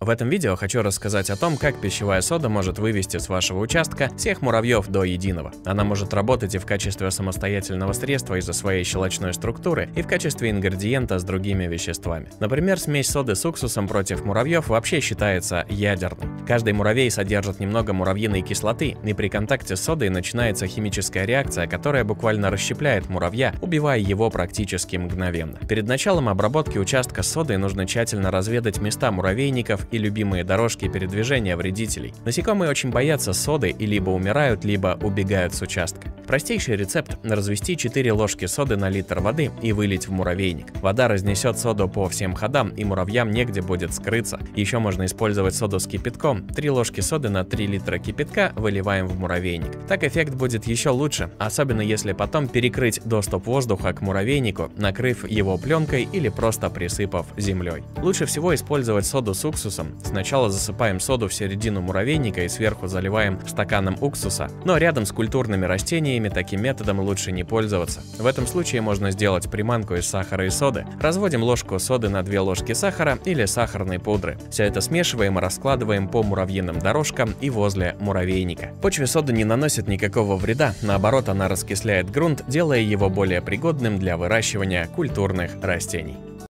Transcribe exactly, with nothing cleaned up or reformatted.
В этом видео хочу рассказать о том, как пищевая сода может вывести с вашего участка всех муравьев до единого. Она может работать и в качестве самостоятельного средства из-за своей щелочной структуры, и в качестве ингредиента с другими веществами. Например, смесь соды с уксусом против муравьев вообще считается ядерной. Каждый муравей содержит немного муравьиной кислоты, и при контакте с содой начинается химическая реакция, которая буквально расщепляет муравья, убивая его практически мгновенно. Перед началом обработки участка с содой нужно тщательно разведать места муравейников и любимые дорожки передвижения вредителей. Насекомые очень боятся соды и либо умирают, либо убегают с участка. Простейший рецепт – развести четыре ложки соды на литр воды и вылить в муравейник. Вода разнесет соду по всем ходам, и муравьям негде будет скрыться. Еще можно использовать соду с кипятком. три ложки соды на три литра кипятка выливаем в муравейник. Так эффект будет еще лучше, особенно если потом перекрыть доступ воздуха к муравейнику, накрыв его пленкой или просто присыпав землей. Лучше всего использовать соду с уксусом. Сначала засыпаем соду в середину муравейника и сверху заливаем стаканом уксуса, но рядом с культурными растениями таким методом лучше не пользоваться. В этом случае можно сделать приманку из сахара и соды. Разводим ложку соды на две ложки сахара или сахарной пудры. Все это смешиваем и раскладываем по муравьиным дорожкам и возле муравейника. Почве сода не наносит никакого вреда, наоборот, она раскисляет грунт, делая его более пригодным для выращивания культурных растений.